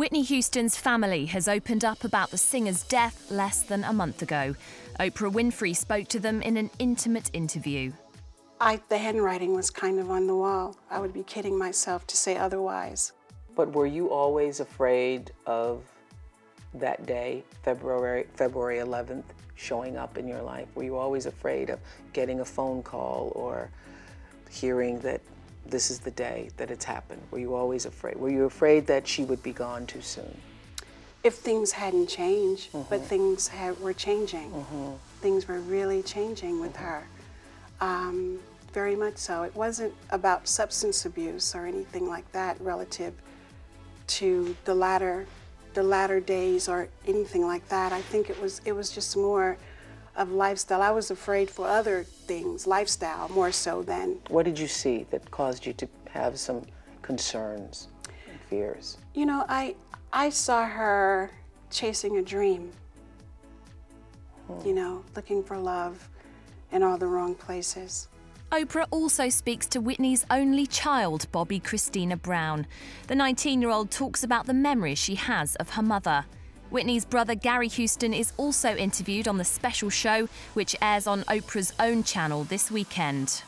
Whitney Houston's family has opened up about the singer's death less than a month ago. Oprah Winfrey spoke to them in an intimate interview. The handwriting was kind of on the wall. I would be kidding myself to say otherwise. But were you always afraid of that day, February 11th, showing up in your life? Were you always afraid of getting a phone call or hearing that this is the day that it's happened? Were you always afraid? Were you afraid that she would be gone too soon? If things hadn't changed, but things were changing. Things were really changing with her. Very much so. It wasn't about substance abuse or anything like that relative to the latter days or anything like that. I think it was just more of lifestyle. I was afraid for other things, lifestyle more so than. What did you see that caused you to have some concerns and fears? You know, I saw her chasing a dream, you know, looking for love in all the wrong places. Oprah also speaks to Whitney's only child, Bobbi Kristina Brown. The 19-year-old talks about the memories she has of her mother. Whitney's brother Gary Houston is also interviewed on the special show, which airs on Oprah's own channel this weekend.